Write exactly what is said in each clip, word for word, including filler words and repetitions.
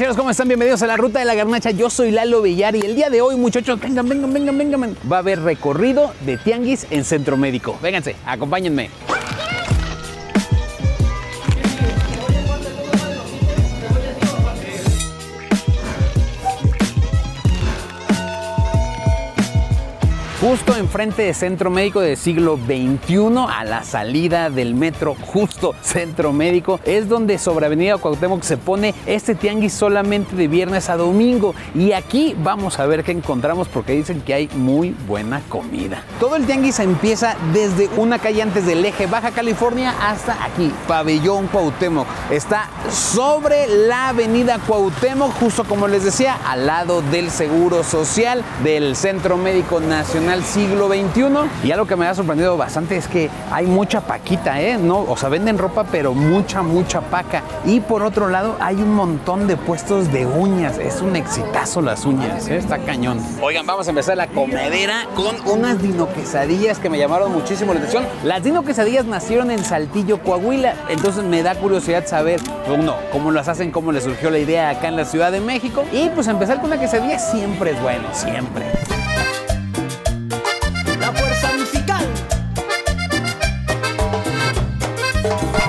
Garnacheros, ¿cómo están? Bienvenidos a la Ruta de la Garnacha. Yo soy Lalo Villar y el día de hoy, muchachos, vengan, vengan, vengan, vengan. Va a haber recorrido de tianguis en Centro Médico. Vénganse, acompáñenme. Justo enfrente de Centro Médico del siglo veintiuno, a la salida del metro, justo Centro Médico, es donde sobre Avenida Cuauhtémoc se pone este tianguis solamente de viernes a domingo. Y aquí vamos a ver qué encontramos porque dicen que hay muy buena comida. Todo el tianguis empieza desde una calle antes del Eje Baja California hasta aquí, Pabellón Cuauhtémoc. Está sobre la Avenida Cuauhtémoc, justo como les decía, al lado del Seguro Social, del Centro Médico Nacional, al siglo veintiuno. Y algo que me ha sorprendido bastante es que hay mucha paquita, ¿eh? No, o sea, venden ropa, pero mucha, mucha paca. Y por otro lado, hay un montón de puestos de uñas. Es un exitazo las uñas, ¿eh? Está cañón. Oigan, vamos a empezar la comedera con unas dino quesadillas que me llamaron muchísimo la atención. Las dino quesadillas nacieron en Saltillo, Coahuila. Entonces me da curiosidad saber, uno, cómo las hacen, cómo les surgió la idea acá en la Ciudad de México. Y pues empezar con una quesadilla siempre es bueno, siempre.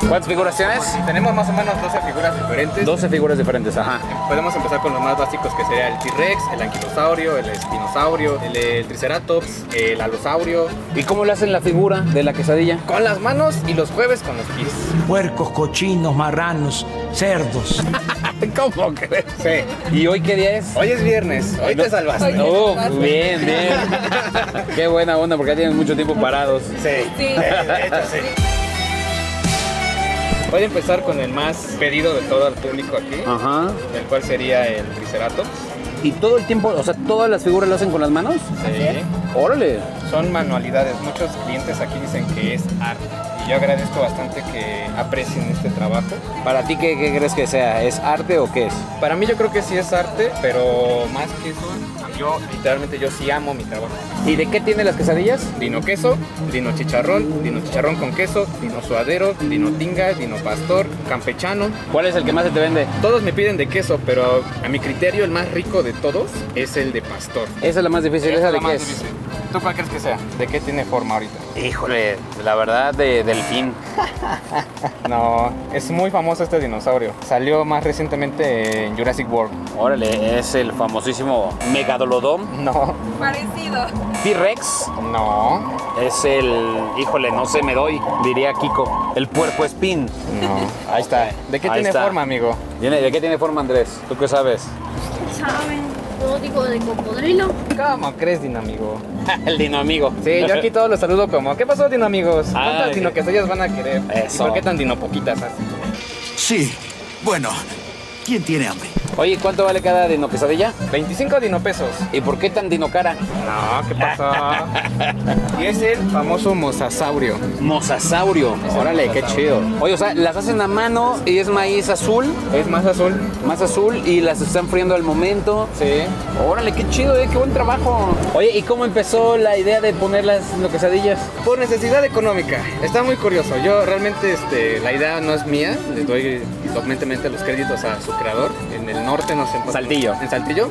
¿Cuántas figuras tienes? Tenemos más o menos doce figuras diferentes. doce figuras diferentes, ajá. Podemos empezar con los más básicos, que sería el T-Rex, el anquilosaurio, el espinosaurio, el, el triceratops, el alosaurio. ¿Y cómo le hacen la figura de la quesadilla? Con las manos y los jueves con los pies. Puercos, cochinos, marranos, cerdos. ¿Cómo crees? Sí. ¿Y hoy qué día es? Hoy es viernes. Hoy no, te salvaste. Oh, no, bien, bien. Qué buena onda, porque ya tienen mucho tiempo parados. Sí. Sí. De hecho, sí. Voy a empezar con el más pedido de todo el público aquí, ajá, el cual sería el triceratops. ¿Y todo el tiempo, o sea, todas las figuras lo hacen con las manos? Sí. ¡Órale! Son manualidades. Muchos clientes aquí dicen que es arte. Y yo agradezco bastante que aprecien este trabajo. ¿Para ti qué, qué crees que sea? ¿Es arte o qué es? Para mí yo creo que sí es arte, pero más que eso, yo literalmente yo sí amo mi trabajo. ¿Y de qué tiene las quesadillas? Dino queso, dino chicharrón, dino chicharrón con queso, dino suadero, dino tinga, dino pastor, campechano. ¿Cuál es el que más se te vende? Todos me piden de queso, pero a mi criterio el más rico de todos es el de pastor. Esa es la más difícil, esa de qué es. ¿Tú cuál crees que sea? ¿De qué tiene forma ahorita? Híjole, la verdad, de delfín. No, es muy famoso este dinosaurio. Salió más recientemente en Jurassic World. Órale, ¿es el famosísimo Megadolodon? No. Parecido. ¿T-Rex? No. Es el... híjole, no sé, me doy, diría Kiko. ¿El puerco espín? No. Ahí está. ¿De qué tiene forma, amigo? ¿De qué tiene forma, Andrés? ¿Tú qué sabes? ¿Saben? Yo digo de cocodrilo. ¿Cómo crees, Dino amigo? El Dino amigo. Sí, yo aquí todos los saludo como, ¿qué pasó, Dino amigos? ¿Cuántas ah, Dino quesadillas van a querer? Eso. ¿Y por qué tan Dino poquitas así? Sí, bueno, ¿quién tiene hambre? Oye, ¿cuánto vale cada Dino quesadilla? veinticinco Dino pesos. ¿Y por qué tan Dino cara? No, ¿qué pasó? Y es el famoso mosasaurio. Mosasaurio. Órale, mosasaurio. Qué chido. Oye, o sea, las hacen a mano y es maíz azul. Es más azul. Más azul y las están friendo al momento. Sí. Órale, qué chido, eh, qué buen trabajo. Oye, ¿y cómo empezó la idea de poner las quesadillas? Por necesidad económica. Está muy curioso. Yo realmente, este, la idea no es mía. Les doy documentemente los créditos a su creador. En el norte nos encontramos. Saltillo. En Saltillo.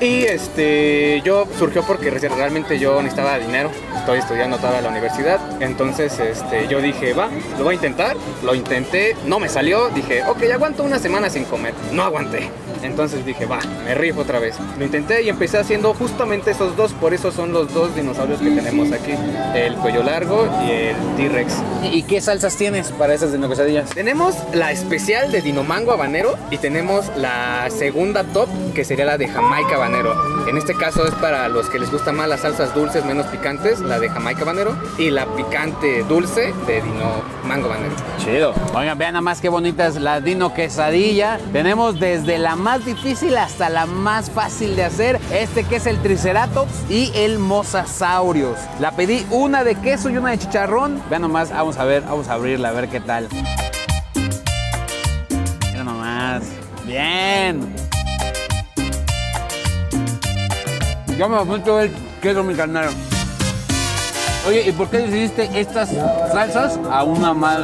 Y este, yo surgió porque realmente yo necesitaba dinero. Estoy estudiando toda la universidad. Entonces este, yo dije, va, lo voy a intentar. Lo intenté, no me salió. Dije, ok, aguanto una semana sin comer. No aguanté. Entonces dije, va, me rifo otra vez. Lo intenté y empecé haciendo justamente esos dos. Por eso son los dos dinosaurios que tenemos aquí. El cuello largo y el T-Rex. ¿Y qué salsas tienes para esas dino quesadillas? Tenemos la especial de dino mango habanero. Y tenemos la segunda top, que sería la de Jamaica habanero. En este caso es para los que les gustan más las salsas dulces, menos picantes. La de Jamaica habanero. Y la picante dulce de dino mango habanero. Chido. Oigan, vean nada más qué bonitas las dino quesadilla. Tenemos desde la más difícil hasta la más fácil de hacer, este que es el triceratops y el mosasaurios. La pedí una de queso y una de chicharrón. Vean nomás, vamos a ver, vamos a abrirla a ver qué tal. Mira nomás, bien. Yo me apunto el queso, mi carnal. Oye, ¿y por qué decidiste estas salsas a una más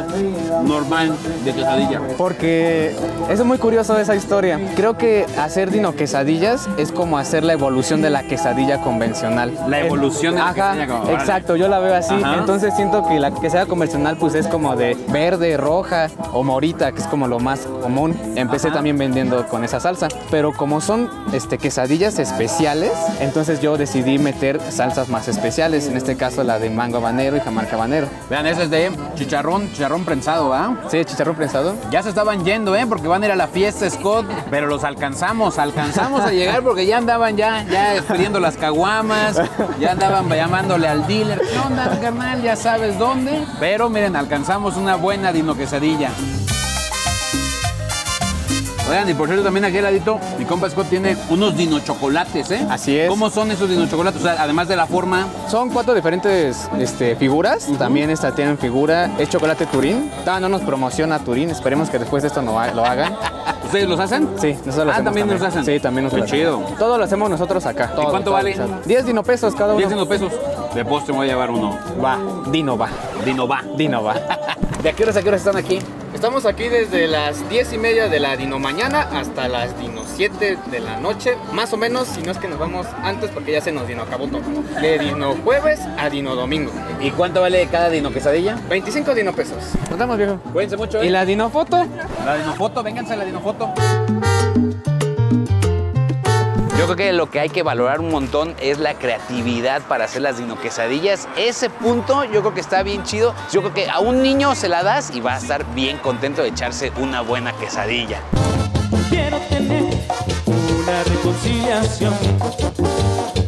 normal de quesadilla? Porque es muy curioso esa historia. Creo que hacer dino quesadillas es como hacer la evolución de la quesadilla convencional. La evolución de la Ajá, quesadilla convencional. Exacto, yo la veo así. Ajá. Entonces siento que la quesadilla convencional pues es como de verde, roja o morita, que es como lo más común. Empecé Ajá. también vendiendo con esa salsa. Pero como son este, quesadillas especiales, entonces yo decidí meter salsas más especiales. En este caso la de mango habanero y jamarca habanero. Vean, eso es de chicharrón, chicharrón prensado, ¿ah? ¿eh? Sí, chicharrón prensado. Ya se estaban yendo, ¿eh? Porque van a ir a la fiesta, Scott, pero los alcanzamos, alcanzamos a llegar porque ya andaban ya, ya pidiendo las caguamas, ya andaban llamándole al dealer. ¿Qué onda, carnal? Ya sabes dónde. Pero miren, alcanzamos una buena dino quesadilla. Oigan, y por cierto, también aquí al ladito, mi compa Scott tiene unos dinochocolates, ¿eh? Así es. ¿Cómo son esos dinochocolates? O sea, además de la forma... Son cuatro diferentes este, figuras. Uh-huh. También esta tienen figura. Es chocolate Turín. Ah, no nos promociona Turín. Esperemos que después de esto no ha lo hagan. ¿Ustedes los hacen? Sí, nosotros ah, los hacemos. Ah, ¿también nos hacen? Sí, también nos hacen. Qué chido. Todo lo hacemos nosotros acá. Todo, ¿y cuánto todo, vale? diez dinopesos cada uno. diez dinopesos. De postre me voy a llevar uno. Va. Dino va. Dino va. Dino va. ¿De a qué horas a qué horas están aquí? Estamos aquí desde las diez y media de la dino mañana hasta las dino siete de la noche, más o menos, si no es que nos vamos antes porque ya se nos dino acabó todo. De dino jueves a dino domingo. ¿Y cuánto vale cada dino quesadilla? veinticinco dino pesos. Nos damos, viejo. Cuídense mucho, ¿eh? ¿Y la dino foto? La dino foto, vénganse a la dino foto. Yo creo que lo que hay que valorar un montón es la creatividad para hacer las dinoquesadillas. Ese punto yo creo que está bien chido. Yo creo que a un niño se la das y va a estar bien contento de echarse una buena quesadilla. Quiero tener una reconciliación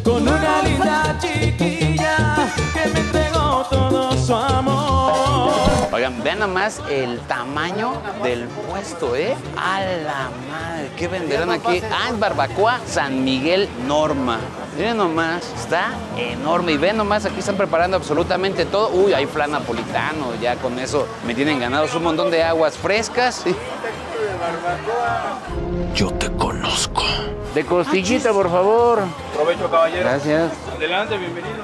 con una linda chiquilla que me entregó todo su amor. Oigan, vean nada más el tamaño del puesto, ¿eh? A la madre, ¿qué venderán aquí? Ah, es Barbacoa San Miguel Norma. Miren nomás, está enorme. Y ven nomás, aquí están preparando absolutamente todo. Uy, hay flan napolitano, ya con eso me tienen ganados un montón de aguas frescas. Sí. Yo te conozco. De costillita, por favor. Provecho, caballero. Gracias. Adelante, bienvenido.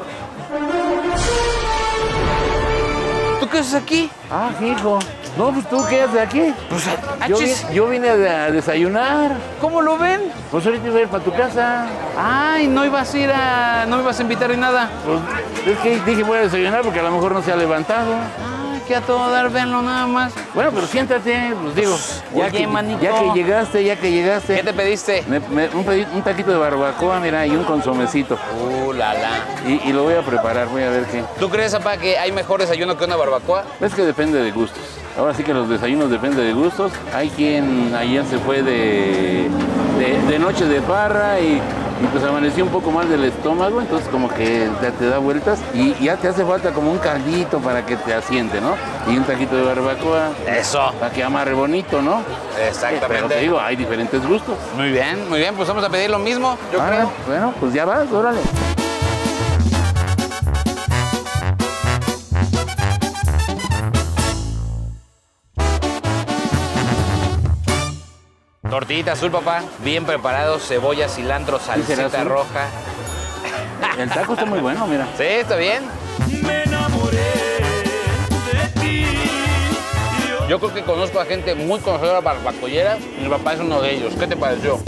¿Tú qué haces aquí? Ah, hijo. No, pues tú qué haces aquí. Pues, yo, yo vine a, a desayunar. ¿Cómo lo ven? Pues ahorita iba a ir para tu casa. Ay, no ibas a ir a... no me ibas a invitar ni nada. Pues, es que dije voy a desayunar porque a lo mejor no se ha levantado. Ay, que a todo dar, véanlo nada más. Bueno, pero siéntate, pues digo. Ya, oye, que, manito. ya que llegaste, ya que llegaste. ¿Qué te pediste? Me, me, un, un taquito de barbacoa, mira, y un consomecito. Uh, la, la. Y, y lo voy a preparar, voy a ver qué. ¿Tú crees, papá, que hay mejor desayuno que una barbacoa? Es que depende de gustos. Ahora sí que los desayunos dependen de gustos. Hay quien ayer se fue de, de, de noche de parra y, y pues amaneció un poco mal del estómago, entonces como que te, te da vueltas y ya te hace falta como un caldito para que te asiente, ¿no? Y un taquito de barbacoa. Eso. Para que amarre bonito, ¿no? Exactamente. Pero te digo, hay diferentes gustos. Muy bien, muy bien, pues vamos a pedir lo mismo, yo ah, creo. Bueno, pues ya vas, órale. Tortillita azul, papá, bien preparado, cebolla, cilantro, salsita roja. El taco está muy bueno, mira. Sí, está bien. Me enamoré de ti. Yo creo que conozco a gente muy conocedora barbacollera. Mi papá es uno de ellos. ¿Qué te pareció?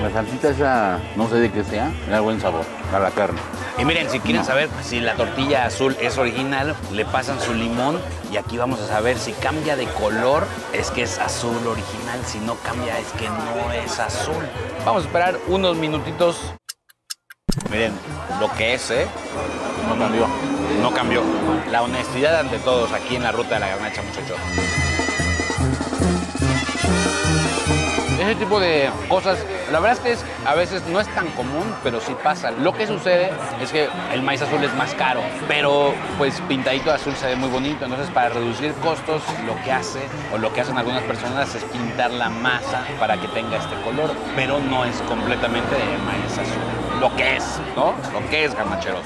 La salsita esa, no sé de qué sea, da buen sabor a la carne. Y miren, si quieren saber si la tortilla azul es original, le pasan su limón y aquí vamos a saber si cambia de color, es que es azul original, si no cambia es que no es azul. Vamos a esperar unos minutitos. Miren, lo que es, ¿eh? No cambió. No cambió. La honestidad ante todos aquí en la Ruta de la Garnacha, muchachos. Ese tipo de cosas, la verdad es que es, a veces no es tan común, pero sí pasa. Lo que sucede es que el maíz azul es más caro, pero pues pintadito de azul se ve muy bonito. Entonces, para reducir costos, lo que hace o lo que hacen algunas personas es pintar la masa para que tenga este color, pero no es completamente de maíz azul. Lo que es, ¿no? Lo que es, garnacheros.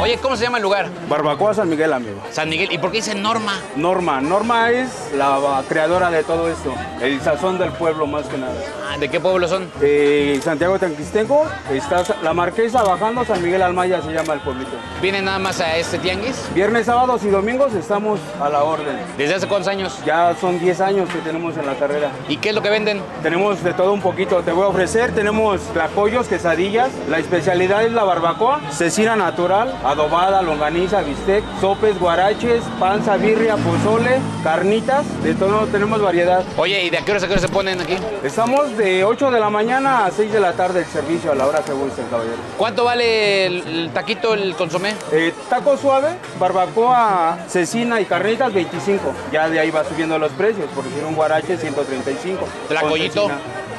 Oye, ¿cómo se llama el lugar? Barbacoa San Miguel, amigo. San Miguel. ¿Y por qué dice Norma? Norma. Norma es la creadora de todo esto. El sazón del pueblo, más que nada. Ah, ¿de qué pueblo son? Eh, Santiago Tanquistenco. Está La Marquesa bajando, San Miguel Almaya se llama el pueblito. ¿Vienen nada más a este tianguis? Viernes, sábados y domingos estamos a la orden. ¿Desde hace cuántos años? Ya son diez años que tenemos en la carrera. ¿Y qué es lo que venden? Tenemos de todo un poquito. Te voy a ofrecer, tenemos tlacoyos, quesadillas. La especialidad es la barbacoa, cecina natural, adobada, longaniza, bistec, sopes, guaraches, panza, birria, pozole, carnitas, de todo tenemos variedad. Oye, ¿y de a qué hora a qué hora se ponen aquí? Estamos de ocho de la mañana a seis de la tarde el servicio, a la hora que guste el caballero. ¿Cuánto vale el, el taquito, el consomé? Eh, taco suave, barbacoa, cecina y carnitas, veinticinco. Ya de ahí va subiendo los precios, porque si un guarache, ciento treinta y cinco. ¿Tlacoyito?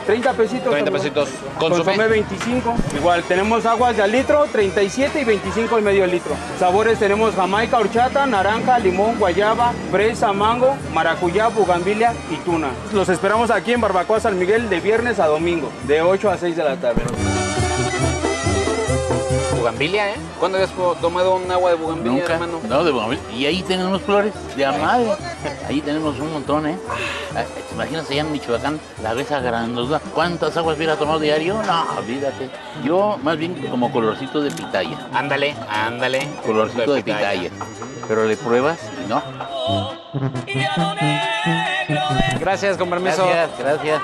treinta pesitos. treinta pesitos. Consumé. Consumé veinticinco. Igual, tenemos aguas de al litro, treinta y siete y veinticinco el medio litro. Sabores tenemos jamaica, horchata, naranja, limón, guayaba, fresa, mango, maracuyá, bugambilia y tuna. Los esperamos aquí en Barbacoa San Miguel de viernes a domingo, de ocho a seis de la tarde. Bugambilia, ¿eh? ¿Cuándo habías tomado un agua de bugambilia, nunca, hermano? No, de bugambilia. Y ahí tenemos flores de amable. Ahí tenemos un montón, ¿eh? ¿Te imaginas allá en Michoacán la besa grandosa? ¿Cuántas aguas hubiera tomado diario? No, olvídate. Yo, más bien, como colorcito de pitaya. Ándale, ándale. Colorcito de pitaya. Pero le pruebas y no. Gracias, con permiso. Gracias, gracias.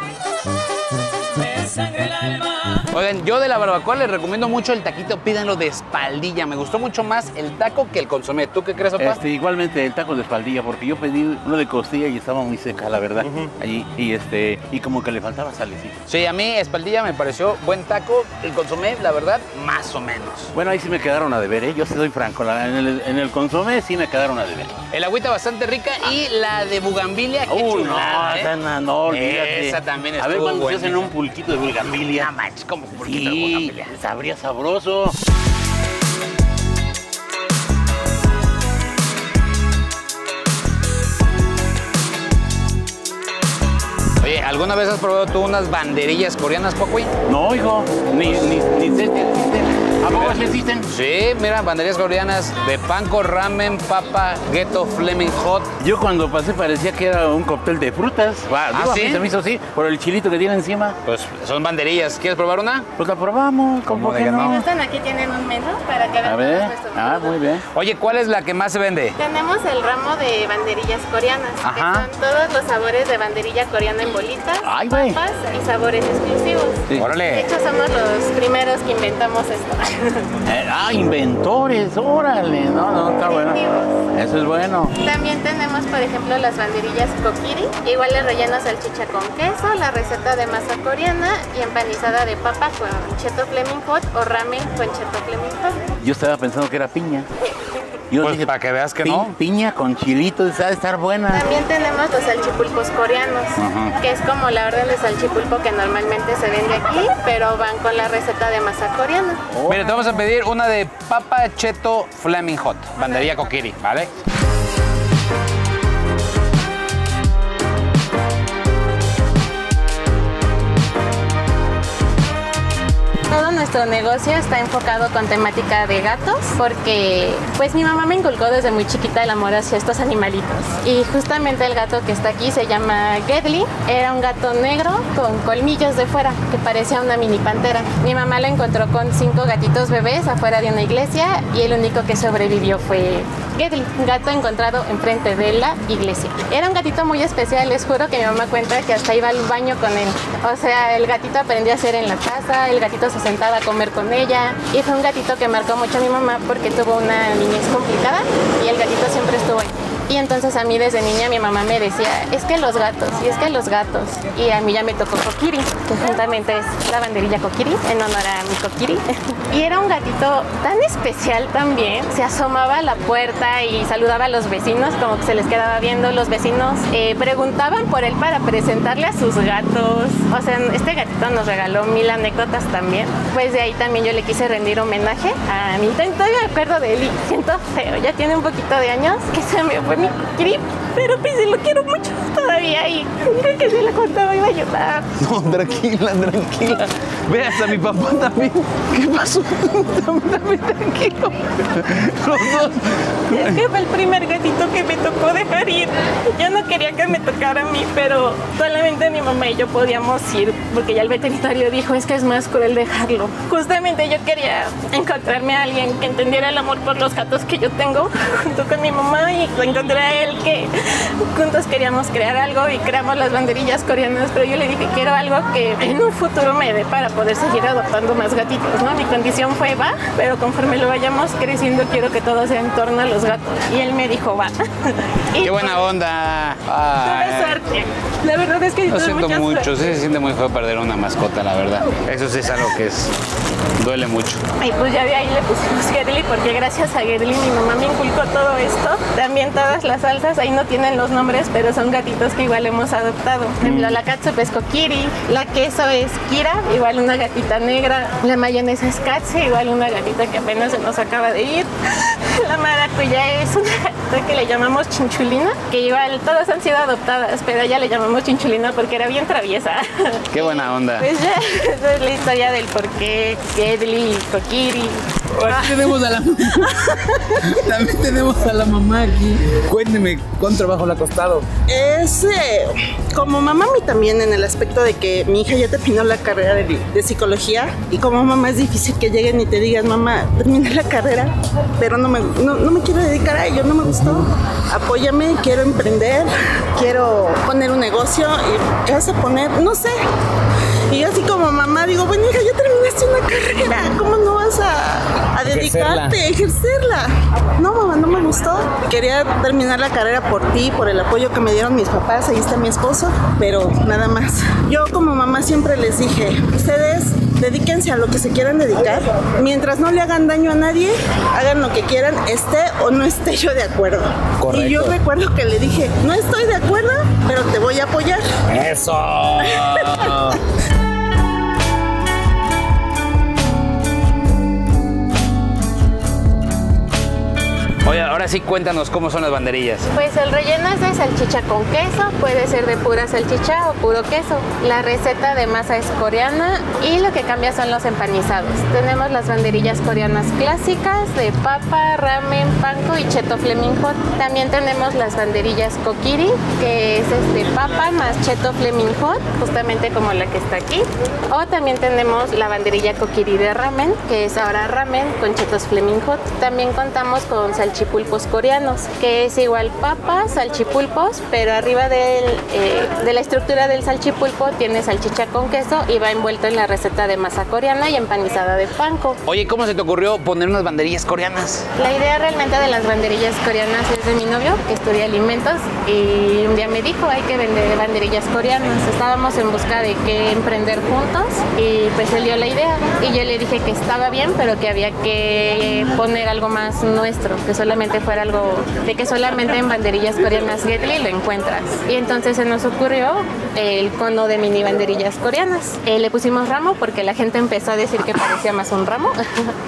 Oigan, yo de la barbacoa les recomiendo mucho el taquito, pídanlo de espaldilla. Me gustó mucho más el taco que el consomé. ¿Tú qué crees, papá? Este, igualmente el taco de espaldilla, porque yo pedí uno de costilla y estaba muy seca, la verdad. Uh-huh. Allí, y este, y como que le faltaba salecito. Sí, a mí espaldilla me pareció buen taco. El consomé, la verdad, más o menos. Bueno, ahí sí me quedaron a deber, ¿eh? Yo sí soy franco. La, en, el, en el consomé sí me quedaron a deber. El agüita bastante rica y la de bugambilia, qué uh, chulada, no, ¿eh? Sana, no, olvídate. Esa también estuvo. A ver cuando se hacen un pulquito de bugambilia. Como sí, sabría sabroso. Oye, ¿alguna vez has probado tú unas banderillas coreanas, Coahuila? No, hijo, ni, ni, ni sé que existen. ¿A poco existen? Sí, mira, banderillas coreanas de panko, ramen, papa, ghetto, flaming hot. Yo cuando pasé parecía que era un cóctel de frutas. Bah, ¿ah, digo, sí? A mí se me hizo así, por el chilito que tiene encima. Pues son banderillas. ¿Quieres probar una? Pues la probamos. ¿Cómo que no? Si gustan, aquí tienen un menú para que a ver. Ah, muy bien. Oye, ¿cuál es la que más se vende? Tenemos el ramo de banderillas coreanas. Ajá. Que son todos los sabores de banderilla coreana en bolitas, ay, papas y sabores exclusivos. Sí. Órale. De hecho, somos los primeros que inventamos esto. Eh, ah, inventores, órale, no, no, está bueno. Eso es bueno. También tenemos, por ejemplo, las banderillas Kokiri, igual el relleno salchicha con queso, la receta de masa coreana y empanizada de papa con cheto flaming hot o ramen con cheto flaming hot. Yo estaba pensando que era piña. Yo pues dije, para que veas que pi no. Piña con chilito, sabe estar buena. También tenemos los salchipulpos coreanos, uh-huh, que es como la orden de salchipulpo que normalmente se vende aquí, pero van con la receta de masa coreana. Oh. Mira, te vamos a pedir una de papa cheto flaming hot, banderilla Kokiri, ¿vale? Todo nuestro negocio está enfocado con temática de gatos porque pues mi mamá me inculcó desde muy chiquita el amor hacia estos animalitos. Y justamente el gato que está aquí se llama Ghibli. Era un gato negro con colmillos de fuera que parecía una mini pantera. Mi mamá lo encontró con cinco gatitos bebés afuera de una iglesia y el único que sobrevivió fue Ghibli, un gato encontrado enfrente de la iglesia. Era un gatito muy especial, les juro que mi mamá cuenta que hasta iba al baño con él. O sea, el gatito aprendió a hacer en la casa, el gatito se sentada a comer con ella y fue un gatito que marcó mucho a mi mamá porque tuvo una niñez complicada y el gatito siempre estuvo ahí. Y entonces a mí desde niña mi mamá me decía, es que los gatos, y es que los gatos. Y a mí ya me tocó Kokiri, que juntamente es la banderilla Kokiri, en honor a mi Kokiri. Y era un gatito tan especial también, se asomaba a la puerta y saludaba a los vecinos, como que se les quedaba viendo. Los vecinos eh, preguntaban por él para presentarle a sus gatos. O sea, este gatito nos regaló mil anécdotas también. Pues de ahí también yo le quise rendir homenaje a mi intento, yo me acuerdo de él y siento feo, ya tiene un poquito de años que se me fue mi Kokiri, pero pues lo quiero mucho todavía y creo que se la contaba iba a llorar. No, tranquila, tranquila. Ve, hasta mi papá también. ¿Qué pasó? También tranquilo. Los dos. Es que fue el primer gatito que me tocó dejar ir. Yo no quería que me tocara a mí, pero solamente mi mamá y yo podíamos ir, porque ya el veterinario dijo, es que es más cruel dejarlo. Justamente yo quería encontrarme a alguien que entendiera el amor por los gatos que yo tengo, junto con mi mamá, y lo encontré a él, que juntos queríamos crear algo y creamos las banderillas coreanas, pero yo le dije, quiero algo que en un futuro me dé para poder seguir adoptando más gatitos, ¿no? Mi condición fue, va, pero conforme lo vayamos creciendo, quiero que todo sea en torno a los gatos. Y él me dijo, va. Y ¡qué buena onda! Ah, tuve suerte. La verdad es que lo siento mucho, suerte. Sí se siente muy feo perder una mascota, la verdad. Eso sí es algo que es, duele mucho. Y pues ya de ahí le pusimos Ghibli, porque gracias a Ghibli mi mamá me inculcó todo esto. También todas las salsas, ahí no tienen los nombres, pero son gatitos que igual hemos adoptado. Por ejemplo, mm. la Katsu Pesco Kiri, la queso es Kira, igual una gatita negra. La mayonesa es catse, igual una gatita que apenas se nos acaba de ir. La maracuyá es una gatita que le llamamos Chinchulina, que igual todas han sido adoptadas, pero ya le llamamos Chinchulina porque era bien traviesa. ¡Qué buena onda! Pues ya, esa es la historia del porqué, Ghibli, Kokiri. Ah. Tenemos a la También tenemos a la mamá aquí. Cuénteme, ¿cuánto trabajo le ha costado? Es eh, como mamá a mí también, en el aspecto de que mi hija ya terminó la carrera de, de psicología, y como mamá es difícil que lleguen y te digan, mamá, terminé la carrera, pero no me, no, no me quiero dedicar a ello, no me gustó. Apóyame, quiero emprender, quiero poner un negocio, y ¿qué vas a poner? No sé. Y yo así como mamá digo, bueno, hija, ya terminaste una carrera, ¿cómo no vas a, a dedicarte, a ejercerla? No, mamá, no me gustó. Quería terminar la carrera por ti, por el apoyo que me dieron mis papás, ahí está mi esposo, pero nada más. Yo como mamá siempre les dije, ustedes dedíquense a lo que se quieran dedicar, mientras no le hagan daño a nadie, hagan lo que quieran, esté o no esté yo de acuerdo. Correcto. Y yo recuerdo que le dije, no estoy de acuerdo, pero te voy a apoyar. ¡Eso! Oye, ahora sí cuéntanos cómo son las banderillas. Pues el relleno es de salchicha con queso, puede ser de pura salchicha o puro queso. La receta de masa es coreana y lo que cambia son los empanizados. Tenemos las banderillas coreanas clásicas de papa, ramen, panko y cheto flaming hot. También tenemos las banderillas kokiri, que es este papa más cheto flaming hot, justamente como la que está aquí. O también tenemos la banderilla kokiri de ramen, que es ahora ramen con chetos flaming hot. También contamos con salchicha salchipulpos coreanos, que es igual papas, salchipulpos, pero arriba del, eh, de la estructura del salchipulpo tiene salchicha con queso y va envuelto en la receta de masa coreana y empanizada de panko. Oye, ¿cómo se te ocurrió poner unas banderillas coreanas? La idea realmente de las banderillas coreanas es de mi novio, que estudia alimentos, y un día me dijo, hay que vender banderillas coreanas. Estábamos en busca de qué emprender juntos y pues él dio la idea y yo le dije que estaba bien, pero que había que poner algo más nuestro, que solamente fuera algo de que solamente en banderillas coreanas Ghibli lo encuentras. Y entonces se nos ocurrió el cono de mini banderillas coreanas. Eh, le pusimos ramo porque la gente empezó a decir que parecía más un ramo.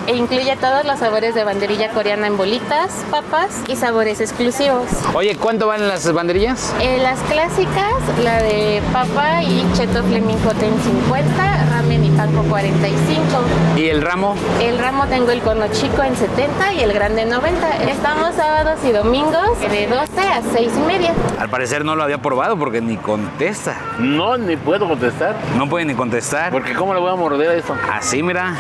E incluye todos los sabores de banderilla coreana en bolitas, papas y sabores exclusivos. Oye, ¿cuánto van las banderillas? Eh, las clásicas, la de papa y cheto flaming hot en cincuenta, ramen y panko cuarenta y cinco. ¿Y el ramo? El ramo tengo el cono chico en setenta y el grande en noventa. Estamos sábados y domingos de doce a seis y media. Al parecer no lo había probado porque ni contesta. No, ni puedo contestar. No puede ni contestar. Porque ¿cómo le voy a morder a esto? Así, mira.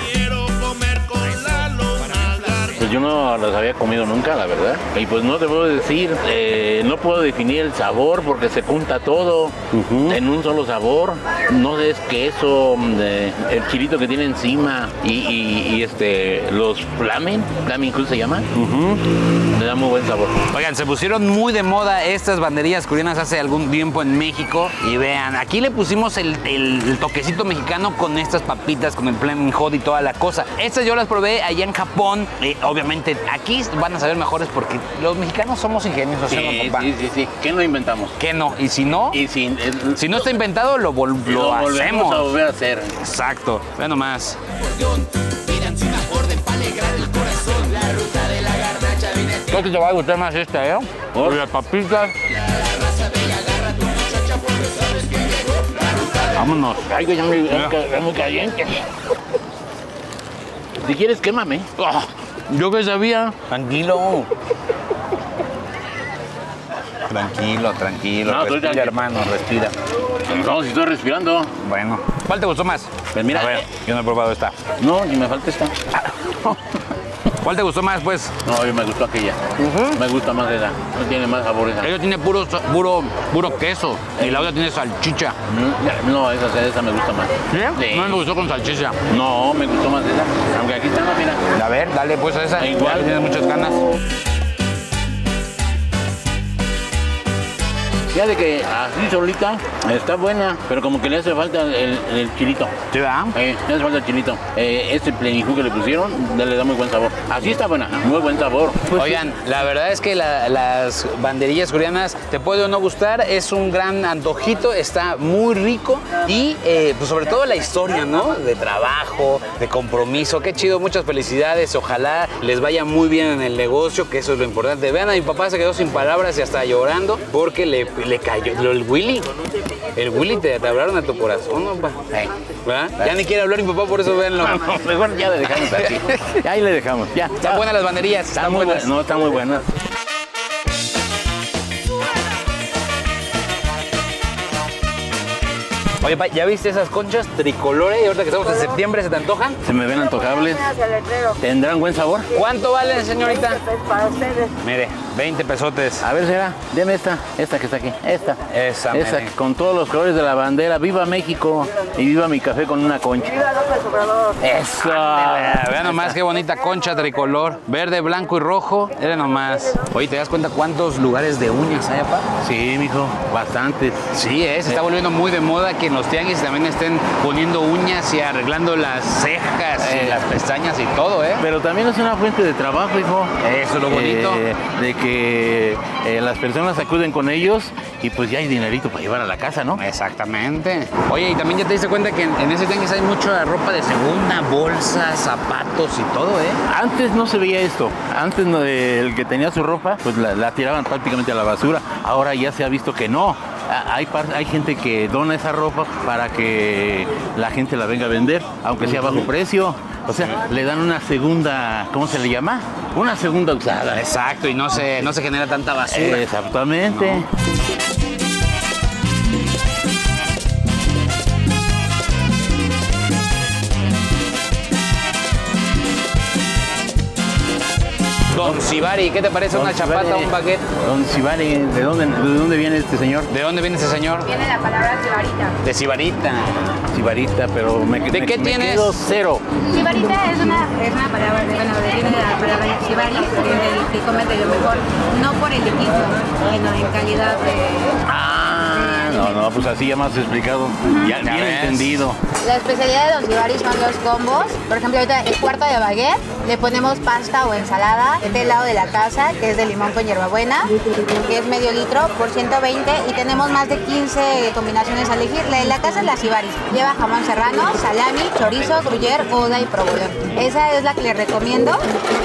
Pues yo no las había comido nunca, la verdad. Y pues no te puedo decir, eh, no puedo definir el sabor porque se junta todo uh-huh. en un solo sabor. No es queso, eh, el chilito que tiene encima y, y, y este los flamen, flamen incluso se llama, uh-huh. le da muy buen sabor. Oigan, se pusieron muy de moda estas banderillas coreanas hace algún tiempo en México. Y vean, aquí le pusimos el, el, el toquecito mexicano con estas papitas, con el flaming hot y toda la cosa. Estas yo las probé allá en Japón. Eh, Obviamente, aquí van a saber mejores porque los mexicanos somos ingeniosos. Sí, sí, sí, sí. ¿Qué no inventamos? ¿Qué no? Y si no, y si, el, si no está inventado, lo, vol lo, lo hacemos. Volvemos a volver a hacer. Exacto. Ve nomás. Pidan una orden para alegrar el corazón. La ruta de la garnacha viene. Creo que te va a gustar más esta, ¿eh? Por las papitas. Vámonos. Ay, que ya me, es muy caliente. Si quieres, quémame. Oh, yo que sabía. Tranquilo. Tranquilo, tranquilo. No, respira, estoy hermano, respira. No, si estoy respirando. Bueno. ¿Cuál te gustó más? Pues mira. A ver, yo no he probado esta. No, ni me falta esta. ¿Cuál te gustó más, pues? No, yo me gustó aquella. Uh-huh. Me gusta más esa. No tiene más sabor esa. Ella tiene puro, puro, puro queso. Eh. Y la otra tiene salchicha. Uh-huh. No, esa, esa me gusta más. ¿Sí? ¿Sí? No me gustó con salchicha. No, me gustó más esa. Aunque aquí está, no, mira. A ver, dale pues a esa. E igual. Tienes muchas ganas. Ya de que así solita está buena, pero como que le hace falta el, el chilito. ¿Sí, verdad? Eh, le hace falta el chilito. Eh, este plenijú que le pusieron le da muy buen sabor. Así está buena, muy buen sabor. Pues oigan, sí, la verdad es que la, las banderillas coreanas te puede o no gustar, es un gran antojito, está muy rico y eh, pues sobre todo la historia, ¿no? De trabajo, de compromiso, qué chido, muchas felicidades, ojalá les vaya muy bien en el negocio, que eso es lo importante. Vean, a mi papá se quedó sin palabras y hasta llorando porque le... Le cayó el Willy. El Willy te, te hablaron a tu corazón, ¿no, papá? Eh, ¿verdad? Ya ni quiere hablar mi papá, por eso véanlo. No, no, mejor ya le dejamos aquí. Ya ahí le dejamos. Ya. Están buenas las banderillas. Están muy buenas. No, están muy buenas. Oye, pa, ¿ya viste esas conchas tricolores? Y ahorita que estamos en septiembre, ¿se te antojan? Se me ven antojables. ¿Tendrán buen sabor? ¿Cuánto valen, señorita? veinte pesos para ustedes. Mire, veinte pesotes. A ver, será. Deme esta, esta que está aquí. Esta. Esa, Esa, mene. Con todos los colores de la bandera. ¡Viva México! Y viva mi café con una concha. ¡Viva López Obrador! ¡Eso! Andale, vean nomás qué bonita concha tricolor. Verde, blanco y rojo. Era nomás. Oye, ¿te das cuenta cuántos lugares de uñas hay, papá? Sí, mijo. Bastantes. Sí, ¿eh? Se está volviendo muy de moda que los tianguis también estén poniendo uñas y arreglando las cejas eh, y las pestañas y todo, ¿eh? Pero también es una fuente de trabajo, hijo. Eso es lo bonito. Eh, de que eh, las personas acuden con ellos y pues ya hay dinerito para llevar a la casa, ¿no? Exactamente. Oye, y también ya te diste cuenta que en, en ese tianguis hay mucha ropa de segunda, bolsas, zapatos y todo, ¿eh? Antes no se veía esto. Antes no, eh, el que tenía su ropa, pues la, la tiraban prácticamente a la basura. Ahora ya se ha visto que no. Hay, hay gente que dona esa ropa para que la gente la venga a vender, aunque sea a bajo precio. O sea, le dan una segunda, ¿cómo se le llama? Una segunda usada. Exacto, y no se, no se genera tanta basura. Exactamente. No. Don Sibaris, ¿qué te parece Don una Sibaris, chapata, un baguette? Don Sibaris, ¿de dónde, ¿de dónde viene este señor? ¿De dónde viene este señor? Viene la palabra sibarita. De sibarita. Sibarita, pero me, ¿De me, qué me tienes? Quedo cero. Sibarita es una, es una palabra, bueno, viene de la palabra sibaris, que come de lo mejor, no por el líquido, sino en calidad de... Ah, no, no, pues así ya más explicado, uh-huh. ya, ya bien ves. entendido. La especialidad de Don Sibaris son los combos. Por ejemplo, ahorita el cuarto de baguette le ponemos pasta o ensalada. Este helado de la casa, que es de limón con hierbabuena, que es medio litro por ciento veinte. Y tenemos más de quince combinaciones a elegir. La de la casa es la Sibaris. Lleva jamón serrano, salami, chorizo, gruyere, gouda y provolón. Esa es la que les recomiendo,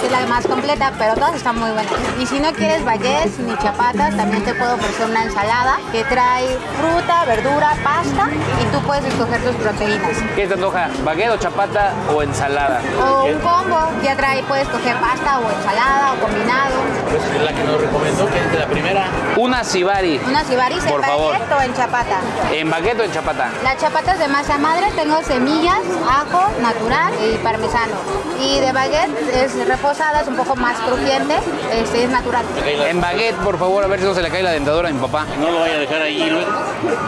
que es la más completa, pero todas están muy buenas. Y si no quieres baguettes ni chapatas, también te puedo ofrecer una ensalada que trae fruta, verdura, pasta y tú puedes escoger tus proteínas. ¿Qué te antoja? ¿Baguette o chapata o ensalada? O un combo. Ya trae, puedes coger pasta o ensalada o combinado. Pues es la que nos recomendó, que es de la primera. Una Sibaris. Una Sibaris en baguette o en chapata. ¿En baguette o en chapata? Las chapatas de masa madre tengo semillas, ajo, natural y parmesano. Y de baguette es reposada, es un poco más crujiente, es, es natural. En baguette, por favor, a ver si no se le cae la dentadura a mi papá. No lo vaya a dejar ahí, Luis.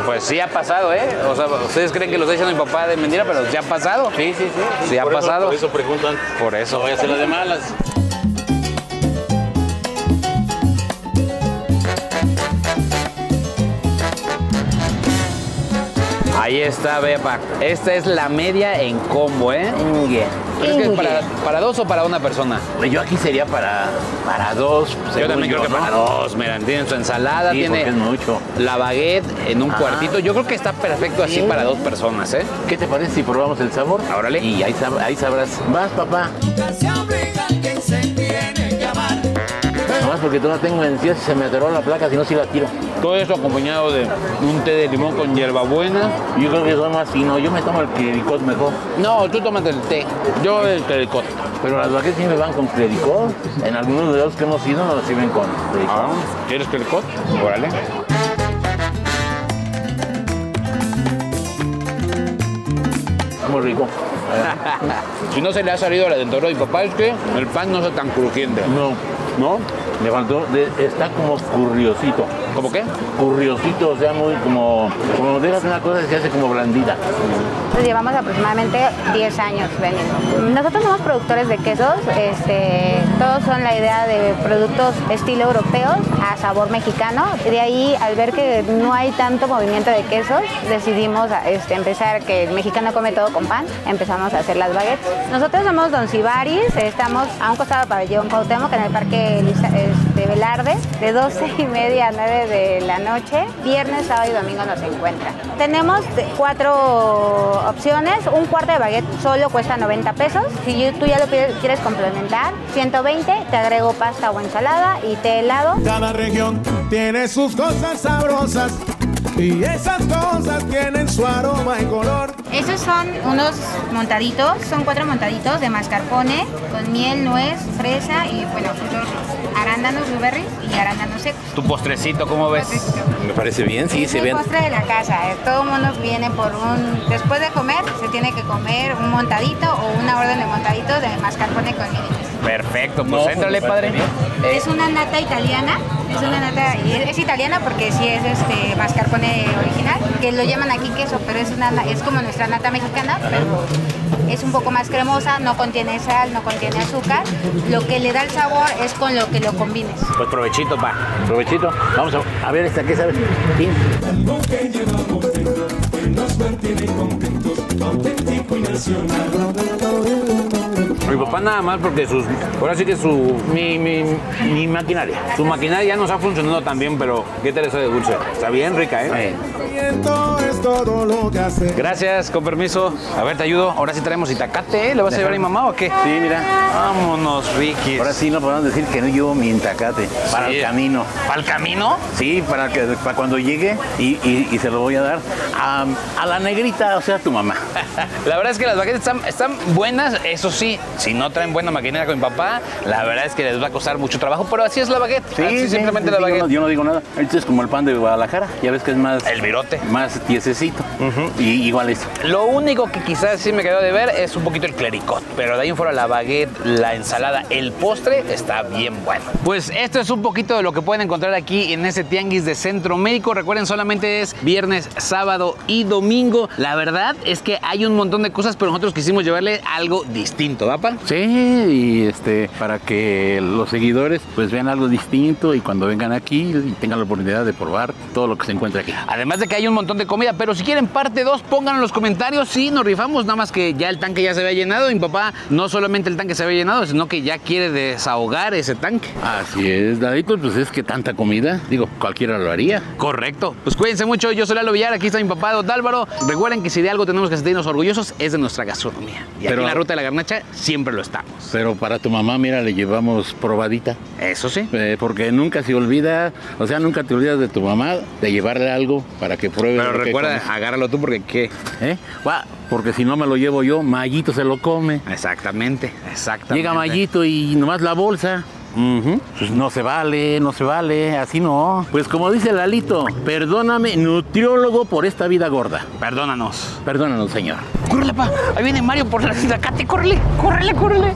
Pues sí ha pasado, ¿eh? O sea, ustedes creen que los echan a mi papá de mentira, pero ya ha pasado. Sí, sí, sí. Sí ha pasado. Por eso preguntan. Por eso. No voy a hacer las de malas. Ahí está, Bepa. Esta es la media en combo, ¿eh? Yeah. ¿Crees que es para, para dos o para una persona? Yo aquí sería para, para dos. Yo también creo yo, que ¿no? para dos. Miren, tienen su ensalada, sí, tiene mucho. la baguette en un ah. cuartito. Yo creo que está perfecto así sí. para dos personas, ¿eh? ¿Qué te parece si probamos el sabor? Órale. Y ahí, sab ahí sabrás. Vas, papá. No porque no la tengo en sí, si se me atoró la placa, si no, si la tiro. Todo eso acompañado de un té de limón con hierbabuena. Yo creo que soy más fino, yo me tomo el clericot mejor. No, tú tomas el té, yo el clericot. Pero las vaquetas siempre van con clericot. En algunos de los que hemos ido nos sirven con clericot. Ah, ¿quieres clericot? Órale. Muy rico. Si no se le ha salido la dentadura de mi papá, es que el pan no es tan crujiente. No. ¿No? Le faltó, de, está como curriosito. ¿Cómo qué? Curriosito, o sea, muy como... Como dejas una cosa, se hace como blandita. Pues llevamos aproximadamente diez años vendiendo. Nosotros somos productores de quesos. Este, todos son la idea de productos estilo europeos a sabor mexicano. De ahí, al ver que no hay tanto movimiento de quesos, decidimos este, empezar, que el mexicano come todo con pan, empezamos a hacer las baguettes. Nosotros somos Don Sibaris, estamos a un costado del Pabellón Cuauhtémoc, en el Parque Elisa, este, Velarde, de doce y media a nueve de la noche. Viernes, sábado y domingo nos encuentran. Tenemos cuatro opciones. Un cuarto de baguette solo cuesta noventa pesos. Si tú ya lo quieres complementar, ciento veinte, te agrego pasta o ensalada y té helado. Cada región tiene sus cosas sabrosas y esas cosas tienen su aroma y color. Esos son unos montaditos, son cuatro montaditos de mascarpone con miel, nuez, fresa y bueno, frutos arándanos, blueberries y arándanos secos. ¿Tu postrecito cómo ves? Postrecito. Me parece bien, sí, es se ven. Es el postre de la casa, eh. Todo el mundo viene por un... Después de comer se tiene que comer un montadito o una orden de montaditos de mascarpone con miel. Perfecto, pues no, éntrale, padre. Eh. Es una nata italiana. Es una nata, es italiana porque sí es este mascarpone original, que lo llaman aquí queso, pero es una, es como nuestra nata mexicana, pero es un poco más cremosa, no contiene sal, no contiene azúcar. Lo que le da el sabor es con lo que lo combines. Pues provechito, pa. Provechito. Vamos a, a ver esta, ¿qué sabe? ¿Sí? Mi papá nada más porque sus, ahora sí que su, mi, mi, mi maquinaria, su maquinaria ya nos ha funcionado tan bien, pero qué tal eso de dulce, está bien rica, ¿eh? Sí. Gracias, con permiso, a ver, te ayudo, ahora sí traemos itacate, ¿eh? ¿Le vas a llevar a mi mamá o qué? Sí, mira. Vámonos, Ricky. Ahora sí no podemos decir que no llevo mi itacate, para sí. El camino. ¿Para el camino? Sí, para, que, para cuando llegue y, y, y se lo voy a dar a, a la negrita, o sea, a tu mamá. La verdad es que las baguettes están, están buenas, eso sí. Si no traen buena maquinaria con mi papá, la verdad es que les va a costar mucho trabajo, pero así es la baguette. Sí, así sí simplemente sí, la baguette. No, yo no digo nada. Este es como el pan de Guadalajara, ya ves que es más... El virote. Más tiesecito. Uh-huh. Y igual eso. Lo único que quizás sí me quedó de ver es un poquito el clericot, pero de ahí en fuera la baguette, la ensalada, el postre está bien bueno. Pues esto es un poquito de lo que pueden encontrar aquí en este tianguis de Centro Médico. Recuerden, solamente es viernes, sábado y domingo. La verdad es que hay un montón de cosas, pero nosotros quisimos llevarle algo distinto, ¿verdad? Sí, y este, para que los seguidores pues vean algo distinto y cuando vengan aquí tengan la oportunidad de probar todo lo que se encuentra aquí. Además de que hay un montón de comida, pero si quieren parte dos, pónganlo en los comentarios. Sí, nos rifamos, nada más que ya el tanque ya se había llenado. Y mi papá, no solamente el tanque se había llenado, sino que ya quiere desahogar ese tanque. Así es, Dadito, pues es que tanta comida, digo, cualquiera lo haría. Correcto. Pues cuídense mucho, yo soy Lalo Villar, aquí está mi papá, Don Álvaro. Recuerden que si de algo tenemos que sentirnos orgullosos, es de nuestra gastronomía. Y pero... aquí en la Ruta de la Garnacha, siempre lo estamos. Pero para tu mamá, mira, le llevamos probadita. Eso sí. Eh, porque nunca se olvida, o sea, nunca te olvidas de tu mamá, de llevarle algo para que pruebe. Pero recuerda, agárralo tú porque qué. ¿Eh? Va, porque si no me lo llevo yo, Mayito se lo come. Exactamente, exactamente. Llega Mayito y nomás la bolsa. Uh-huh. Pues no se vale, no se vale, así no. Pues como dice Lalito, perdóname, nutriólogo, por esta vida gorda. Perdónanos. Perdónanos, señor. ¡Córrele, pa! Ahí viene Mario por la sindacate, córrele, córrele, córrele.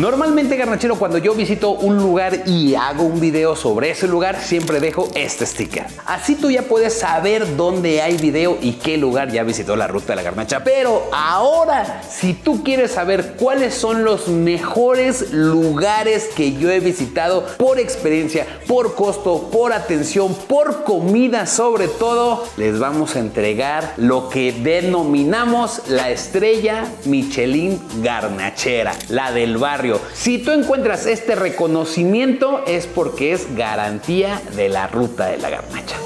Normalmente, garnachero, cuando yo visito un lugar y hago un video sobre ese lugar, siempre dejo este sticker. Así tú ya puedes saber dónde hay video y qué lugar ya visitó la Ruta de la Garnacha. Pero ahora, si tú quieres saber cuáles son los mejores lugares que yo he visitado por experiencia, por costo, por atención, por comida sobre todo, les vamos a entregar lo que denominamos la estrella Michelin garnachera, la del barrio. Si tú encuentras este reconocimiento es porque es garantía de la Ruta de la Garnacha.